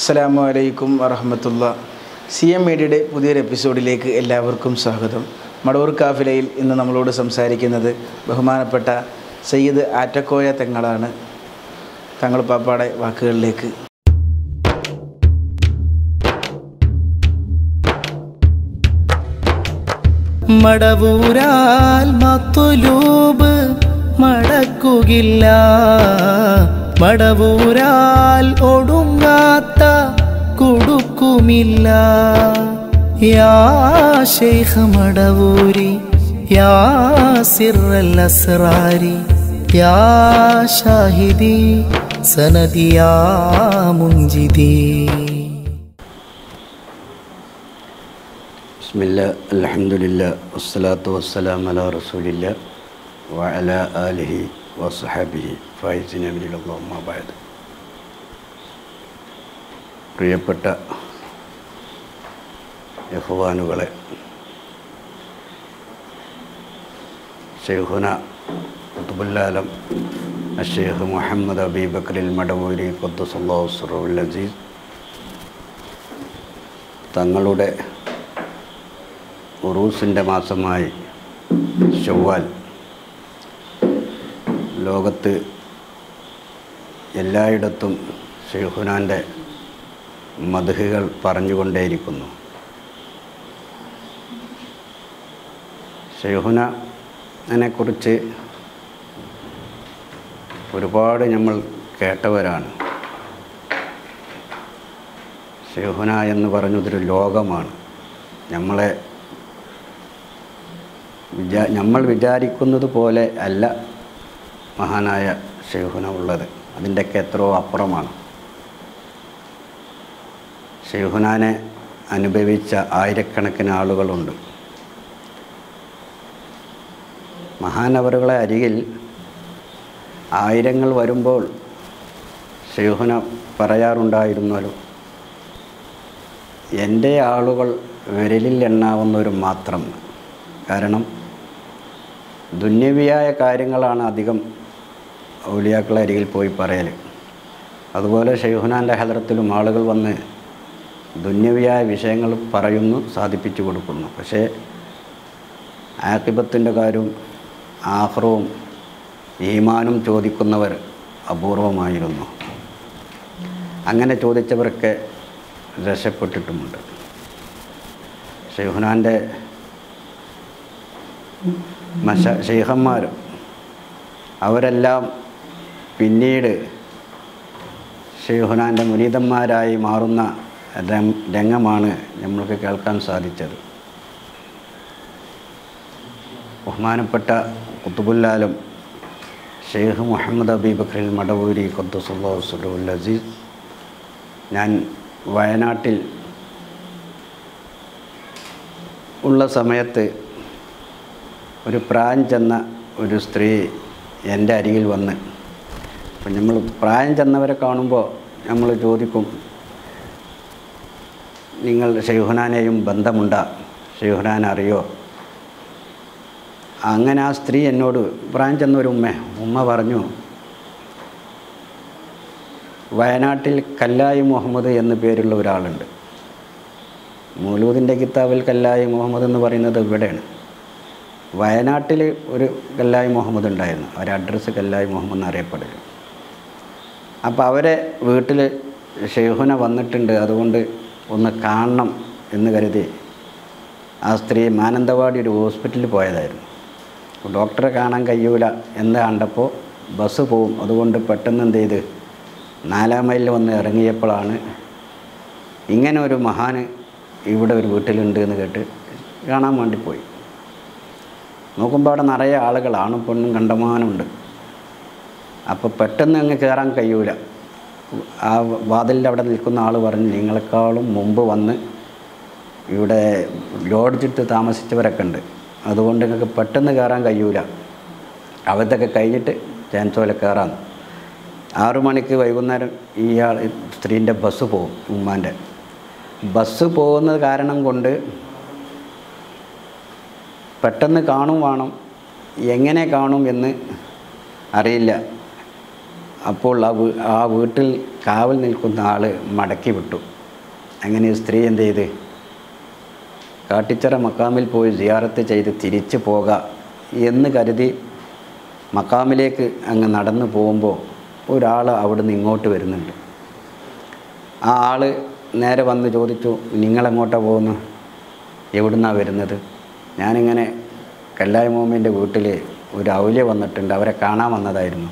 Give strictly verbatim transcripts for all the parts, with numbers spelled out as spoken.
അസ്സലാമു അലൈക്കും വറഹ്മത്തുള്ളാഹി സി എം മീഡിയയുടെ പുതിയൊരു എപ്പിസോഡിലേക്ക് എല്ലാവർക്കും സ്വാഗതം. മടവൂർ കാഫിലയിൽ ഇന്ന് നമ്മളോട് സംസാരിക്കുന്നത് ബഹുമാനപ്പെട്ട സയ്യിദ് ആറ്റക്കോയ തങ്ങളാണ്. തങ്ങൾ പാപ്പാടെ വാക്കുകളിലേക്ക്. മടവൂരാൽ മത്ലൂബ് മടക്കുകില്ല, മടവൂരാൽ ഒടുങ്ങാത്ത കുടുക്കുമില്ല. യാ ശൈഖ് മടവൂരി, യാ സിറൽ അസ്റാരി, യാ ഷാഹിദി സനദിയാ മുൻജിദി. ബിസ്മില്ലാ അൽഹംദുലില്ലാ വസ്സലാത്തു വസ്സലാമു അലാ റസൂലില്ലാ വഅല ആലിഹി വസ്സഹാബിഹി ഫൈസിന ബില്ലല്ലാഹുമ്മ ബഅദ്. പ്രിയപ്പെട്ട ഇഖ്വാനുകളെ, ശൈഖുന ഖുതുബുല്ലാലം അഷ്ശൈഖ് മുഹമ്മദ് അബീബക്കറിൽ മടവൂരി ഖദ്ദസല്ലാഹു സിറഹുൽ അസീസ് തങ്ങളുടെ ഉറൂസിൻ്റെ മാസമായി ശവ്വാൽ ലോകത്ത് എല്ലായിടത്തും ശൈഖുനാൻ്റെ മദ്ഹുകൾ പറഞ്ഞുകൊണ്ടേയിരിക്കുന്നു. ശൈഖുനയെക്കുറിച്ച് ഒരുപാട് നമ്മൾ കേട്ടവരാണ്. ശൈഖുന എന്ന് പറഞ്ഞതൊരു ലോകമാണ്. നമ്മളെ വിചാ നമ്മൾ വിചാരിക്കുന്നത് പോലെ അല്ല മഹാനായ ശൈഖുന ഉള്ളത്. അതിൻ്റെയൊക്കെ എത്രയോ അപ്പുറമാണ്. ശൈഖുനാനെ അനുഭവിച്ച ആയിരക്കണക്കിന് ആളുകളുണ്ട്. മഹാനവറുകളെ അരികിൽ ആയിരങ്ങൾ വരുമ്പോൾ ശൈഖുന പറയാറുണ്ടായിരുന്നല്ലോ, എൻ്റെ ആളുകൾ വിരലിൽ എണ്ണാവുന്നവർ മാത്രം. കാരണം ദുന്യവിയായ കാര്യങ്ങളാണ് അധികം ഔലിയാക്കളെ അരികിൽ പോയി പറയൽ. അതുപോലെ ശൈഖുനാൻ്റെ ഹദറത്തിലും ആളുകൾ വന്ന് ദുന്യവിയായ വിഷയങ്ങൾ പറയുന്നു, സാധിപ്പിച്ചു കൊടുക്കുന്നു. പക്ഷേ ആഖിബത്തിൻ്റെ കാര്യവും ആഖിറവും ഈമാനും ചോദിക്കുന്നവർ അപൂർവമായിരുന്നു. അങ്ങനെ ചോദിച്ചവരൊക്കെ രക്ഷപ്പെട്ടിട്ടുമുണ്ട്. ശൈഖുനാൻ്റെ മശ ശൈഖന്മാർ അവരെല്ലാം പിന്നീട് ശൈഖുനാൻ്റെ മുരീദന്മാരായി മാറുന്ന രംഗമാണ് നമ്മൾക്ക് കേൾക്കാൻ സാധിച്ചത്. ബഹുമാനപ്പെട്ട ഖുതുബുല്ലാലം ശൈഖ് മുഹമ്മദ് അബീബക്കറിൽ മടവൂരി ഖദ്ദസല്ലാഹു സിറഹുൽ അസീസ്, ഞാൻ വയനാട്ടിൽ ഉള്ള സമയത്ത് ഒരു പ്രായം ചെന്ന ഒരു സ്ത്രീ എൻ്റെ അരികിൽ വന്ന്, അപ്പം നമ്മൾ പ്രായം ചെന്നവരെ കാണുമ്പോൾ നമ്മൾ ചോദിക്കും, നിങ്ങൾ ശൈഖുനാനെയും ബന്ധമുണ്ടോ, ശൈഖുനാനെ അറിയോ? അങ്ങനെ ആ സ്ത്രീ എന്നോട്, പ്രായം ചെന്ന ഒരു ഉമ്മ ഉമ്മ പറഞ്ഞു, വയനാട്ടിൽ കല്ലായി മുഹമ്മദ് എന്ന പേരുള്ള ഒരാളുണ്ട്. മൗലൂദിൻ്റെ കിതാബിൽ കല്ലായി മുഹമ്മദ് എന്ന് പറയുന്നത് ഇവിടെയാണ്. വയനാട്ടിൽ ഒരു കല്ലായി മുഹമ്മദ് ഉണ്ടായിരുന്നു. അവരെ അഡ്രസ്സ് കല്ലായി മുഹമ്മദ് എന്നറിയപ്പെടുന്നു. അപ്പോൾ അവരെ വീട്ടിൽ ശൈഖുന വന്നിട്ടുണ്ട്, അതുകൊണ്ട് ഒന്ന് കാണണം എന്ന് കരുതി ആ സ്ത്രീ മാനന്തവാടി ഒരു ഹോസ്പിറ്റലിൽ പോയതായിരുന്നു. ഡോക്ടറെ കാണാൻ കഴിയൂല എന്ന് കണ്ടപ്പോൾ ബസ് പോവും, അതുകൊണ്ട് പെട്ടെന്ന് എന്ത് ചെയ്ത് നാലാം മൈലിൽ വന്ന് ഇറങ്ങിയപ്പോഴാണ് ഇങ്ങനെ ഒരു മഹാന് ഇവിടെ ഒരു വീട്ടിലുണ്ട് എന്ന് കേട്ട് കാണാൻ വേണ്ടി പോയി. നോക്കുമ്പോൾ അവിടെ നിറയെ ആളുകൾ, ആണും പെണ്ണും കണ്ടമാനുണ്ട്. അപ്പോൾ പെട്ടെന്ന് അങ്ങ് കയറാൻ കഴിയൂല. ആ വാതിലിൻ്റെ അവിടെ നിൽക്കുന്ന ആൾ പറഞ്ഞു, നിങ്ങളെക്കാളും മുമ്പ് വന്ന് ഇവിടെ ലോഡ്ജിട്ട് താമസിച്ചവരൊക്കെ ഉണ്ട്, അതുകൊണ്ട് നിങ്ങൾക്ക് പെട്ടെന്ന് കയറാൻ കഴിയൂല, അവിടത്തൊക്കെ കഴിഞ്ഞിട്ട് ചാൻസ് പോലെ കയറാം. ആറുമണിക്ക് വൈകുന്നേരം ഇയാൾ സ്ത്രീൻ്റെ ബസ് പോകും, ഉമ്മാൻ്റെ ബസ് പോകുന്നത് കാരണം കൊണ്ട് പെട്ടെന്ന് കാണും വേണം, എങ്ങനെ കാണും എന്ന് അറിയില്ല. അപ്പോൾ ആ ആ വീട്ടിൽ കാവൽ നിൽക്കുന്ന ആൾ മടക്കി വിട്ടു. അങ്ങനെ സ്ത്രീ എന്ത് ചെയ്ത് കാട്ടിച്ചിറ മക്കാമിൽ പോയി സിയാറത്ത് ചെയ്ത് തിരിച്ചു പോകാം എന്ന് കരുതി മക്കാമിലേക്ക് അങ്ങ് നടന്നു പോകുമ്പോൾ ഒരാൾ അവിടുന്ന് ഇങ്ങോട്ട് വരുന്നുണ്ട്. ആ ആൾ നേരെ വന്ന് ചോദിച്ചു, നിങ്ങളെങ്ങോട്ടാണ് പോകുന്നു? എവിടുന്നാണ് വരുന്നത്? ഞാനിങ്ങനെ കല്ലായ മോമിൻ്റെ വീട്ടിൽ ഒരു ഔലിയ വന്നിട്ടുണ്ട്, അവരെ കാണാൻ വന്നതായിരുന്നു,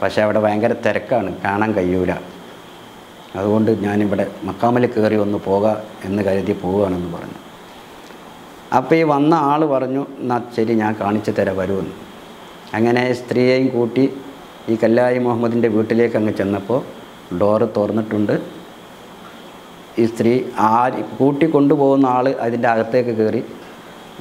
പക്ഷേ അവിടെ ഭയങ്കര തിരക്കാണ്, കാണാൻ കഴിയൂല, അതുകൊണ്ട് ഞാനിവിടെ മക്കാമിൽ കയറി ഒന്ന് പോകാം എന്ന് കരുതി പോവുകയാണെന്ന് പറഞ്ഞു. അപ്പോൾ ഈ വന്ന ആൾ പറഞ്ഞു, എന്നാ ശരി ഞാൻ കാണിച്ചു തരാം വരുമെന്ന്. അങ്ങനെ സ്ത്രീയെയും കൂട്ടി ഈ കല്ലായി മുഹമ്മദിൻ്റെ വീട്ടിലേക്ക് അങ്ങ് ചെന്നപ്പോൾ ഡോറ് തുറന്നിട്ടുണ്ട്. ഈ സ്ത്രീ ആ കൂട്ടി കൊണ്ടുപോകുന്ന ആൾ അതിൻ്റെ അകത്തേക്ക് കയറി,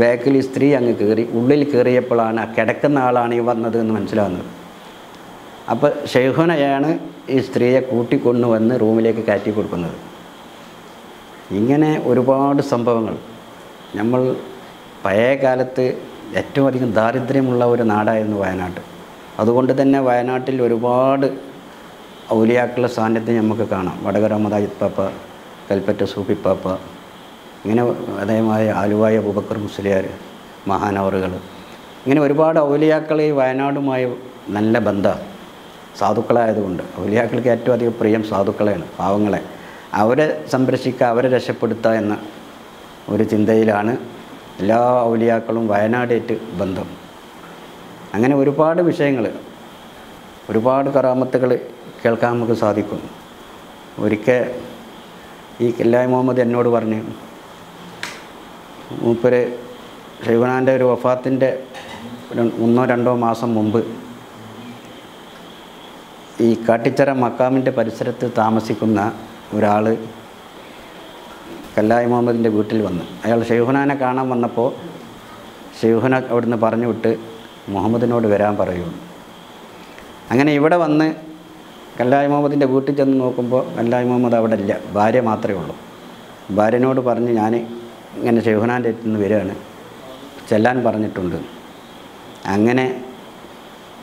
ബാക്കിൽ ഈ സ്ത്രീ അങ്ങ് കയറി. ഉള്ളിൽ കയറിയപ്പോഴാണ് ആ കിടക്കുന്ന ആളാണ് ഈ വന്നത് എന്ന് മനസ്സിലാവുന്നത്. അപ്പോൾ ഷെയ്ഖുനയാണ് ഈ സ്ത്രീയെ കൂട്ടിക്കൊണ്ടുവന്ന് റൂമിലേക്ക് കയറ്റി കൊടുക്കുന്നത്. ഇങ്ങനെ ഒരുപാട് സംഭവങ്ങൾ. നമ്മൾ പഴയ കാലത്ത് ഏറ്റവും അധികം ദാരിദ്ര്യമുള്ള ഒരു നാടായിരുന്നു വയനാട്. അതുകൊണ്ട് തന്നെ വയനാട്ടിൽ ഒരുപാട് ഔലിയാക്കളുടെ സാന്നിധ്യം നമുക്ക് കാണാം. വടകര മദായിദ് പാപ്പ, കൽപ്പറ്റ സൂഫിപ്പാപ്പ, ഇങ്ങനെ അതേമാതിരി ആലുവായ അബൂബക്കർ മുസ്ലിയാർ, മഹാനവറുകൾ, ഇങ്ങനെ ഒരുപാട് ഔലിയാക്കൾ ഈ വയനാടുമായി നല്ല ബന്ധമാണ്. സാധുക്കളായതുകൊണ്ട് ഔലിയാക്കൾക്ക് ഏറ്റവും അധികം പ്രിയം സാധുക്കളെയാണ്, പാവങ്ങളെ. അവരെ സംരക്ഷിക്കുക, അവരെ രക്ഷപ്പെടുത്തുക എന്ന ഒരു ചിന്തയിലാണ് എല്ലാ ഔലിയാക്കളും വയനാടേറ്റ് ബന്ധം. അങ്ങനെ ഒരുപാട് വിഷയങ്ങൾ, ഒരുപാട് കറാമത്തുകൾ കേൾക്കാൻ നമുക്ക് സാധിക്കും. ഒരിക്കൽ ഈ കല്ലായി മുഹമ്മദ് എന്നോട് പറഞ്ഞു, മൂപ്പര് ശൈവനാൻ്റെ ഒരു വഫാത്തിൻ്റെ ഒന്നോ രണ്ടോ മാസം മുമ്പ് ഈ കാട്ടിച്ചിറ മക്കാമിൻ്റെ പരിസരത്ത് താമസിക്കുന്ന ഒരാൾ കല്ലായി മുഹമ്മദിൻ്റെ വീട്ടിൽ വന്നു. അയാൾ ഷെയ്ഖുനാനെ കാണാൻ വന്നപ്പോൾ ഷെയ്ഖുന അവിടുന്ന് പറഞ്ഞു വിട്ട് മുഹമ്മദിനോട് വരാൻ പറയുള്ളൂ. അങ്ങനെ ഇവിടെ വന്ന് കല്ലായി മുഹമ്മദിൻ്റെ വീട്ടിൽ ചെന്ന് നോക്കുമ്പോൾ കല്ലായി മുഹമ്മദ് അവിടെ ഇല്ല, ഭാര്യ മാത്രമേ ഉള്ളൂ. ഭാര്യനോട് പറഞ്ഞ് ഞാൻ ഇങ്ങനെ ഷെയ്ഖുനാൻ്റെ അടുത്ത് നിന്ന് വരികയാണ്, ചെല്ലാൻ പറഞ്ഞിട്ടുണ്ട്. അങ്ങനെ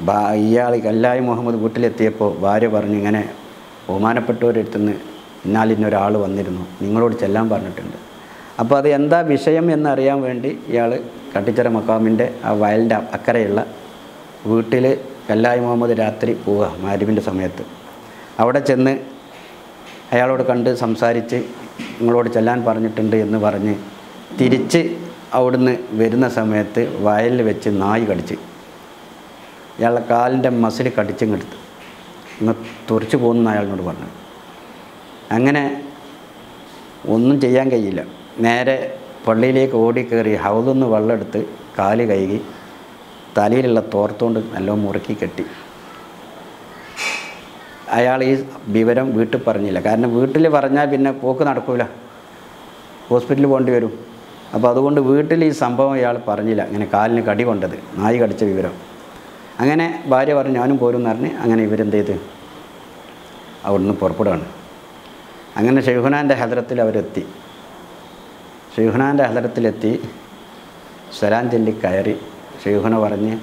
ബാ ഇയാൾ കല്ലായി മുഹമ്മദ് വീട്ടിലെത്തിയപ്പോൾ ഭാര്യ പറഞ്ഞു, ഇങ്ങനെ ബഹുമാനപ്പെട്ടവരടുത്തു നിന്ന് ഇന്നാലിന്നൊരാൾ വന്നിരുന്നു, നിങ്ങളോട് ചെല്ലാൻ പറഞ്ഞിട്ടുണ്ട്. അപ്പോൾ അത് എന്താ വിഷയം എന്നറിയാൻ വേണ്ടി ഇയാൾ കാട്ടിച്ചിറ മക്കാമിൻ്റെ ആ വയലിൻ്റെ അക്കരെയുള്ള വീട്ടിൽ കല്ലായി മുഹമ്മദ് രാത്രി പോവുക മഗ്‌രിബിൻ്റെ സമയത്ത്. അവിടെ ചെന്ന് അയാളോട് കണ്ട് സംസാരിച്ച് നിങ്ങളോട് ചെല്ലാൻ പറഞ്ഞിട്ടുണ്ട് എന്ന് പറഞ്ഞ് തിരിച്ച് അവിടുന്ന് വരുന്ന സമയത്ത് വയലിൽ വെച്ച് നായ് കടിച്ച് ഇയാളുടെ കാലിൻ്റെ മസിൽ കടിച്ചെടുത്ത് ഇങ്ങ് തുറച്ചു പോകുന്ന അയാളിനോട് പറഞ്ഞു. അങ്ങനെ ഒന്നും ചെയ്യാൻ കഴിയില്ല, നേരെ പള്ളിയിലേക്ക് ഓടിക്കയറി ഹൗദൊന്ന് വെള്ളമെടുത്ത് കാല് കഴുകി തലയിലുള്ള തോർത്തുകൊണ്ട് നല്ലോണം മുറുക്കി കെട്ടി. അയാൾ ഈ വിവരം വീട്ടിൽ പറഞ്ഞില്ല, കാരണം വീട്ടിൽ പറഞ്ഞാൽ പിന്നെ പോക്ക് നടക്കില്ല, ഹോസ്പിറ്റലിൽ പോകേണ്ടി വരും. അപ്പോൾ അതുകൊണ്ട് വീട്ടിൽ ഈ സംഭവം അയാൾ പറഞ്ഞില്ല, ഇങ്ങനെ കാലിന് കടി കൊണ്ടത്, നായി കടിച്ച വിവരം. അങ്ങനെ ഭാര്യ പറഞ്ഞു ഞാനും പോരുമെന്ന് പറഞ്ഞ് അങ്ങനെ ഇവരെന്ത് ചെയ്ത് അവിടുന്ന് പുറപ്പെടുകയാണ്. അങ്ങനെ ഷെയ്ഖുനാൻ്റെ ഹദറത്തിൽ അവരെത്തി. ഷെയ്ഖുനാൻ്റെ ഹദറത്തിലെത്തി സലാം ചൊല്ലി കയറി. ഷെയ്ഖുന പറഞ്ഞ്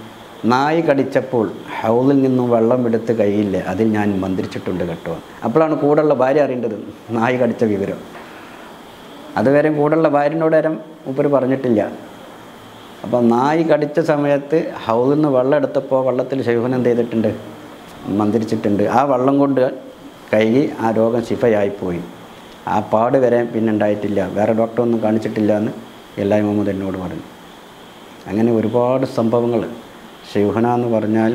നായി കടിച്ചപ്പോൾ ഹൗദിൽ നിന്നും വെള്ളം എടുത്ത് കഴിയില്ല, അതിൽ ഞാൻ മന്ത്രിച്ചിട്ടുണ്ട് കേട്ടോ. അപ്പോഴാണ് കൂടുള്ള ഭാര്യ അറിയേണ്ടത് നായി കടിച്ച വിവരം. അതുവരെ കൂടുള്ള ഭാര്യനോട് വരെ മൂപ്പര് പറഞ്ഞിട്ടില്ല. അപ്പോൾ നായി കടിച്ച സമയത്ത് ഹൗദിൽ നിന്ന് വെള്ളം എടുത്തപ്പോൾ വെള്ളത്തിൽ ഷെയ്ഖുന എന്ത് ചെയ്തിട്ടുണ്ട്, മന്ത്രിച്ചിട്ടുണ്ട്. ആ വെള്ളം കൊണ്ട് കഴുകി ആ രോഗം ശിഫയായിപ്പോയി, ആ പാട് വരെ പിന്നെ ഉണ്ടായിട്ടില്ല, വേറെ ഡോക്ടറൊന്നും കാണിച്ചിട്ടില്ല എന്ന് കല്ലായി മുഹമ്മദ് എന്നോട് പറഞ്ഞു. അങ്ങനെ ഒരുപാട് സംഭവങ്ങൾ. ഷെയ്ഖുന എന്ന് പറഞ്ഞാൽ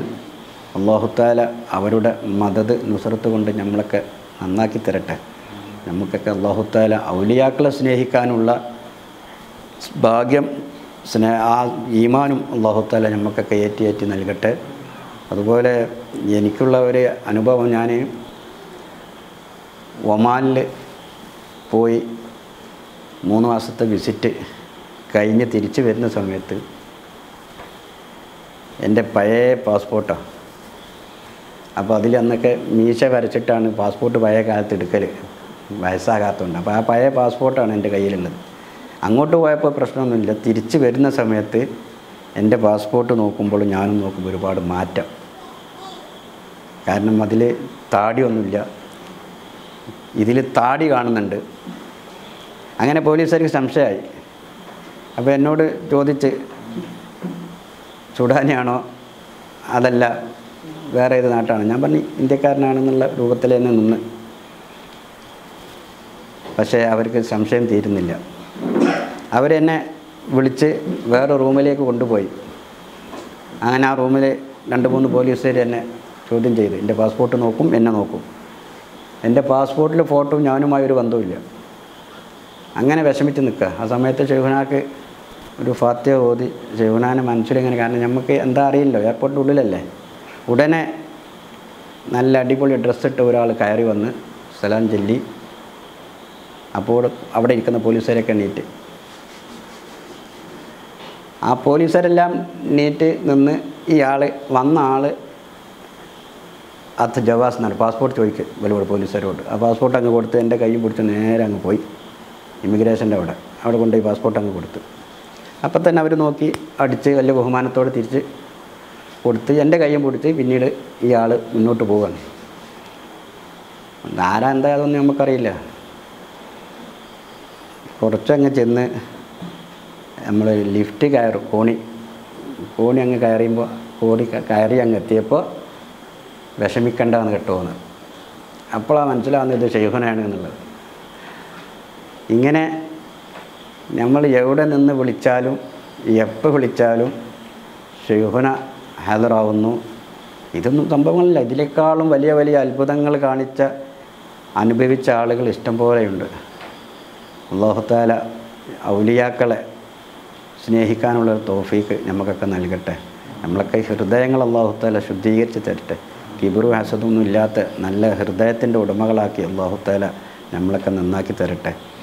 അല്ലാഹു തആല അവരുടെ മദദ് നുസ്രത്ത് കൊണ്ട് നമ്മളൊക്കെ നന്നാക്കി തരട്ടെ. നമുക്കൊക്കെ അല്ലാഹു തആല ഔലിയാക്കളെ സ്നേഹിക്കാനുള്ള ഭാഗ്യം, സ്നേ ആ ഈമാനും അല്ലാഹു തആല നമുക്കൊക്കെ ഏറ്റി ഏറ്റി നൽകട്ടെ. അതുപോലെ എനിക്കുള്ള ഒരു അനുഭവം, ഞാൻ ഒമാനിൽ പോയി മൂന്ന് മാസത്തെ വിസിറ്റ് കഴിഞ്ഞ് തിരിച്ച് വരുന്ന സമയത്ത് എൻ്റെ പഴയ പാസ്പോർട്ടാണ്. അപ്പോൾ അതിൽ അന്നൊക്കെ മീശ വരച്ചിട്ടാണ് പാസ്പോർട്ട് പഴയ കാലത്ത് എടുക്കൽ, വയസ്സാകാത്തതുകൊണ്ട്. അപ്പോൾ ആ പഴയ പാസ്പോർട്ടാണ് എൻ്റെ കയ്യിലുള്ളത്. അങ്ങോട്ട് പോയപ്പോൾ പ്രശ്നമൊന്നുമില്ല, തിരിച്ച് വരുന്ന സമയത്ത് എൻ്റെ പാസ്പോർട്ട് നോക്കുമ്പോൾ ഞാനും നോക്കുമ്പോൾ ഒരുപാട് മാറ്റം. കാരണം അതിൽ താടിയൊന്നുമില്ല, ഇതിൽ താടി കാണുന്നുണ്ട്. അങ്ങനെ പോലീസുകാർക്ക് സംശയമായി. അപ്പോൾ എന്നോട് ചോദിച്ച് സുഡാനിയാണോ അതല്ല വേറെ ഏത് നാട്ടാണ്, ഞാൻ പറഞ്ഞു ഇന്ത്യക്കാരനാണെന്നുള്ള രൂപത്തിൽ തന്നെ നിന്ന്. പക്ഷേ അവർക്ക് സംശയം തീരുന്നില്ല. അവരെന്നെ വിളിച്ച് വേറെ റൂമിലേക്ക് കൊണ്ടുപോയി. അങ്ങനെ ആ റൂമിൽ രണ്ട് മൂന്ന് പോലീസുകാർ എന്നെ ചോദ്യം ചെയ്തു. എൻ്റെ പാസ്പോർട്ട് നോക്കും, എന്നെ നോക്കും. എൻ്റെ പാസ്പോർട്ടിൽ ഫോട്ടോ ഞാനുമായി ഒരു ബന്ധവുമില്ല. അങ്ങനെ വിഷമിച്ച് നിൽക്കുക. ആ സമയത്ത് ഷെഹ്നാക്ക് ഒരു ഫാത്തിഹ ഓതി ഷെഹ്നാനെ മനസ്സിലിങ്ങനെ, കാരണം നമുക്ക് എന്താ അറിയില്ലോ, എയർപോർട്ടിൻ്റെ ഉള്ളിലല്ലേ. ഉടനെ നല്ല അടിപൊളി ഡ്രസ്സിട്ട് ഒരാൾ കയറി വന്ന് സലാം ചൊല്ലി. അപ്പോൾ അവിടെ ഇരിക്കുന്ന പോലീസുകാരൊക്കെ എണീറ്റ്, ആ പോലീസുകാരെല്ലാം നീറ്റ് നിന്ന് ഈ ആൾ വന്ന ആൾ അത് ജവാസ് എന്നാണ്. പാസ്പോർട്ട് ചോദിക്കുക വലിയ പോലീസുകാരോട്. ആ പാസ്പോർട്ട് അങ്ങ് കൊടുത്ത് എൻ്റെ കയ്യിൽ പിടിച്ച് നേരെ അങ്ങ് പോയി ഇമിഗ്രേഷൻ്റെ അവിടെ അവിടെ കൊണ്ടുപോയി പാസ്പോർട്ട് അങ്ങ് കൊടുത്തു. അപ്പം തന്നെ അവർ നോക്കി അടിച്ച് വലിയ ബഹുമാനത്തോടെ തിരിച്ച് കൊടുത്ത് എൻ്റെ കയ്യും പിടിച്ച് പിന്നീട് ഈ ആൾ മുന്നോട്ട് പോവുകയാണ്. ആരാ എന്താ അതൊന്നും നമുക്കറിയില്ല. കുറച്ചങ്ങ് ചെന്ന് നമ്മൾ ലിഫ്റ്റ് കയറും, കോണി കോണി അങ്ങ് കയറിയുമ്പോൾ കോണി കയറി അങ്ങ് എത്തിയപ്പോൾ വിഷമിക്കേണ്ടതെന്ന് കേട്ടോന്ന്. അപ്പോഴാണ് മനസ്സിലാവുന്നത് ഷെയ്ഖുനാണ് എന്നുള്ളത്. ഇങ്ങനെ നമ്മൾ എവിടെ നിന്ന് വിളിച്ചാലും എപ്പോൾ വിളിച്ചാലും ഷെയ്ഖുന ഹാജറാവുന്നു. ഇതൊന്നും സംഭവങ്ങളില്ല. ഇതിനേക്കാളും വലിയ വലിയ അത്ഭുതങ്ങൾ കാണിച്ച അനുഭവിച്ച ആളുകൾ ഇഷ്ടം പോലെയുണ്ട്. അല്ലാഹു തആല ഔലിയാക്കളെ സ്നേഹിക്കാനുള്ള തൗഫീഖ് നമുക്കൊക്കെ നൽകട്ടെ. നമ്മളൊക്കെ ഹൃദയങ്ങൾ അല്ലാഹു തആല ശുദ്ധീകരിച്ച് തരട്ടെ. കിബറും ഹസദൊന്നും ഇല്ലാത്ത നല്ല ഹൃദയത്തിൻ്റെ ഉടമകളാക്കി അല്ലാഹു തആല നമ്മളൊക്കെ നന്നാക്കി തരട്ടെ.